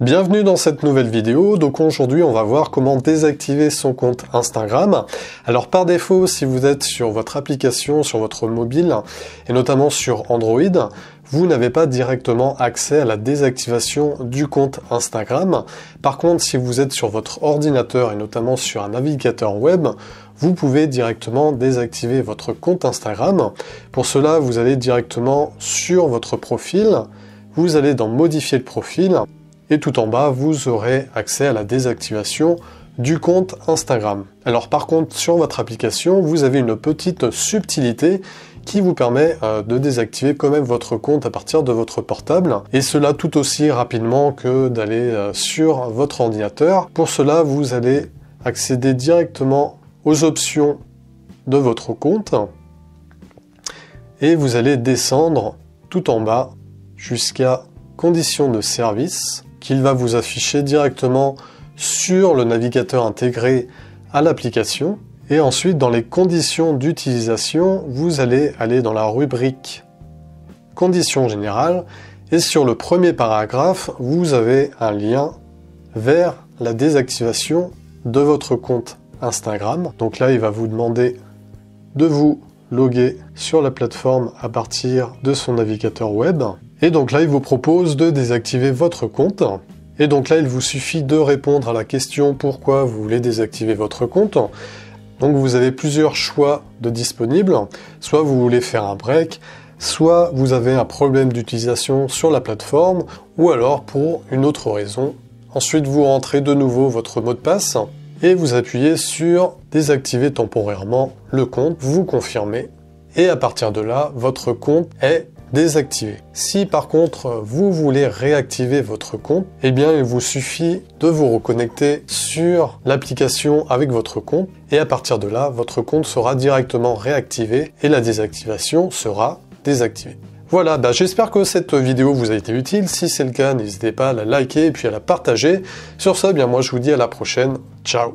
Bienvenue dans cette nouvelle vidéo. Donc aujourd'hui on va voir comment désactiver son compte Instagram. Alors par défaut, si vous êtes sur votre application, sur votre mobile et notamment sur Android, vous n'avez pas directement accès à la désactivation du compte Instagram. Par contre, si vous êtes sur votre ordinateur et notamment sur un navigateur web, vous pouvez directement désactiver votre compte Instagram. Pour cela, vous allez directement sur votre profil, vous allez dans modifier le profil. Et tout en bas, vous aurez accès à la désactivation du compte Instagram. Alors par contre, sur votre application, vous avez une petite subtilité qui vous permet de désactiver quand même votre compte à partir de votre portable. Et cela tout aussi rapidement que d'aller sur votre ordinateur. Pour cela, vous allez accéder directement aux options de votre compte. Et vous allez descendre tout en bas jusqu'à conditions de service, qu'il va vous afficher directement sur le navigateur intégré à l'application. Et ensuite, dans les conditions d'utilisation, vous allez aller dans la rubrique conditions générales et sur le premier paragraphe, vous avez un lien vers la désactivation de votre compte Instagram. Donc là, il va vous demander de vous loguer sur la plateforme à partir de son navigateur web. Et donc là, il vous propose de désactiver votre compte. Et donc là, il vous suffit de répondre à la question pourquoi vous voulez désactiver votre compte. Donc vous avez plusieurs choix de disponibles. Soit vous voulez faire un break, soit vous avez un problème d'utilisation sur la plateforme, ou alors pour une autre raison. Ensuite, vous rentrez de nouveau votre mot de passe et vous appuyez sur désactiver temporairement le compte. Vous confirmez et à partir de là, votre compte est désactivé. Si par contre vous voulez réactiver votre compte, eh bien il vous suffit de vous reconnecter sur l'application avec votre compte et à partir de là, votre compte sera directement réactivé et la désactivation sera désactivée. Voilà, j'espère que cette vidéo vous a été utile. Si c'est le cas, n'hésitez pas à la liker et puis à la partager. Sur ce, moi je vous dis à la prochaine. Ciao!